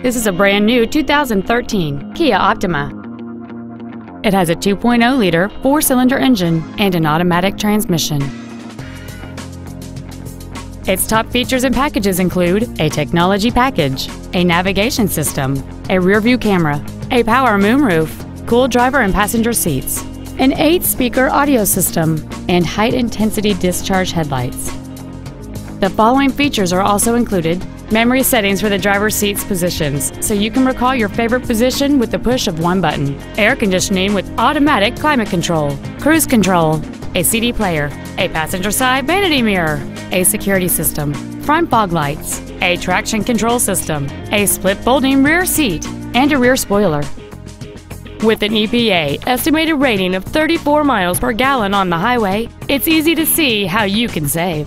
This is a brand new 2013 Kia Optima. It has a 2.0-liter four-cylinder engine and an automatic transmission. Its top features and packages include a technology package, a navigation system, a rear-view camera, a power moonroof, cool driver and passenger seats, an 8-speaker audio system, and height-intensity discharge headlights. The following features are also included: memory settings for the driver's seat's positions, so you can recall your favorite position with the push of one button, air conditioning with automatic climate control, cruise control, a CD player, a passenger side vanity mirror, a security system, front fog lights, a traction control system, a split folding rear seat, and a rear spoiler. With an EPA estimated rating of 34 miles per gallon on the highway, it's easy to see how you can save.